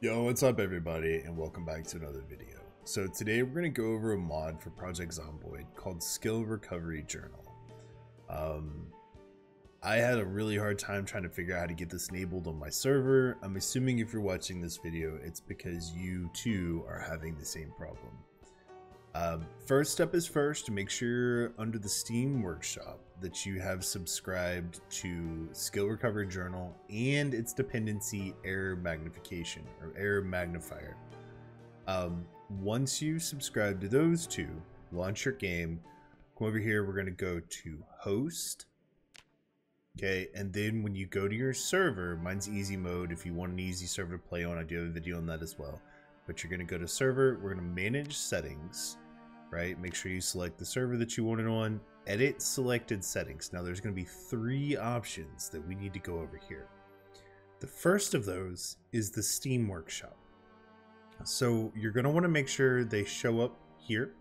Yo, what's up everybody, and welcome back to another video. So today we're going to go over a mod for Project Zomboid called Skill Recovery Journal. I had a really hard time trying to figure out how to get this enabled on my server. I'm assuming if you're watching this video, it's because you too are having the same problem. First step is first, make sure under the Steam Workshop that you have subscribed to Skill Recovery Journal and its dependency error magnification or error magnifier. Once you subscribe to those two, launch your game. Come over here, we're going to go to host. Okay, and then when you go to your server, mine's easy mode. If you want an easy server to play on, I do have a video on that as well. But you're going to go to server, we're going to manage settings, right? Make sure you select the server that you want it on, edit selected settings. Now there's going to be three options that we need to go over here. The first of those is the Steam Workshop. So you're going to want to make sure they show up here,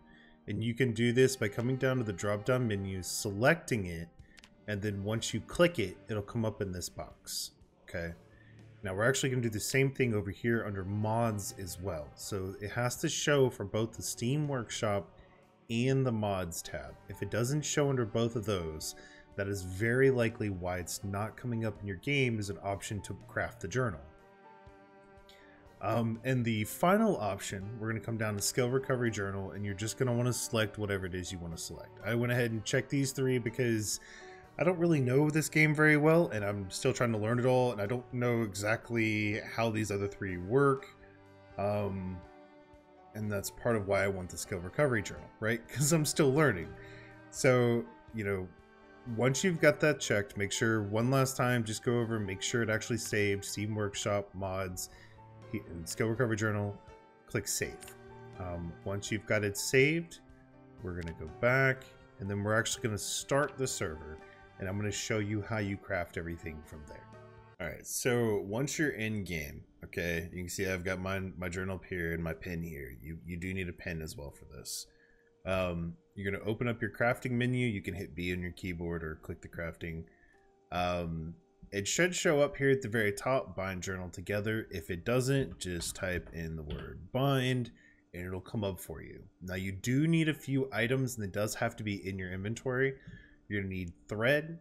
and you can do this by coming down to the drop down menu, selecting it, and then once you click it, it'll come up in this box, okay? Now we're actually going to do the same thing over here under mods as well. So it has to show for both the Steam Workshop and the mods tab. If it doesn't show under both of those, that is very likely why it's not coming up in your game as an option to craft the journal. And the final option, we're going to come down to Skill Recovery Journal, and you're just going to want to select whatever it is you want to select. I went ahead and checked these three because I don't really know this game very well, and I'm still trying to learn it all, and I don't know exactly how these other three work. And that's part of why I want the Skill Recovery Journal, right? Because I'm still learning. So, you know, once you've got that checked, make sure one last time, just go over and make sure it actually saved Steam Workshop, mods, and Skill Recovery Journal, click save. Once you've got it saved, we're going to go back, and then we're actually going to start the server. And I'm going to show you how you craft everything from there. All right, so once you're in game, okay, you can see I've got my journal up here and my pen here. You do need a pen as well for this. You're going to open up your crafting menu. You can hit B on your keyboard or click the crafting. It should show up here at the very top, bind journal together. If it doesn't, just type in the word bind and it'll come up for you. Now you do need a few items, and it does have to be in your inventory. You're going to need thread,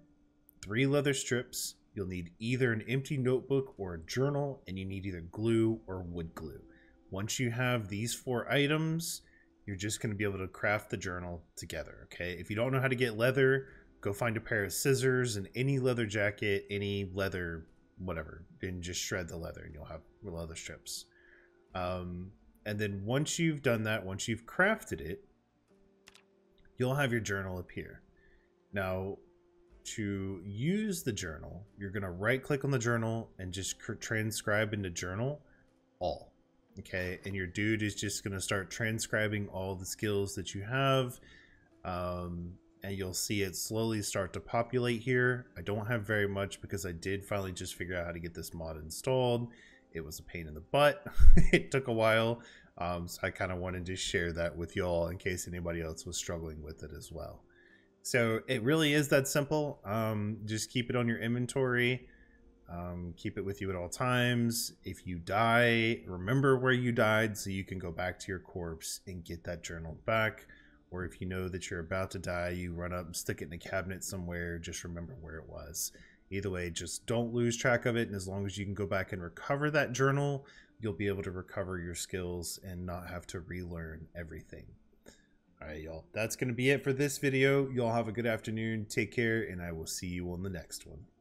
3 leather strips, you'll need either an empty notebook or a journal, and you need either glue or wood glue. Once you have these 4 items, you're just going to be able to craft the journal together, okay? If you don't know how to get leather, go find a pair of scissors and any leather jacket, any leather, whatever, and just shred the leather, and you'll have leather strips. And then once you've done that, once you've crafted it, you'll have your journal up here. Now, to use the journal, you're going to right click on the journal and just transcribe into journal all. Okay, and your dude is just going to start transcribing all the skills that you have. And you'll see it slowly start to populate here. I don't have very much because I did finally just figure out how to get this mod installed. It was a pain in the butt. It took a while. So I kind of wanted to share that with y'all in case anybody else was struggling with it as well. So it really is that simple. Just keep it on your inventory. Keep it with you at all times. If you die, remember where you died so you can go back to your corpse and get that journal back. Or if you know that you're about to die, you run up and stick it in a cabinet somewhere. Just remember where it was. Either way, just don't lose track of it. And as long as you can go back and recover that journal, you'll be able to recover your skills and not have to relearn everything. All right, y'all, that's going to be it for this video. Y'all have a good afternoon. Take care, and I will see you on the next one.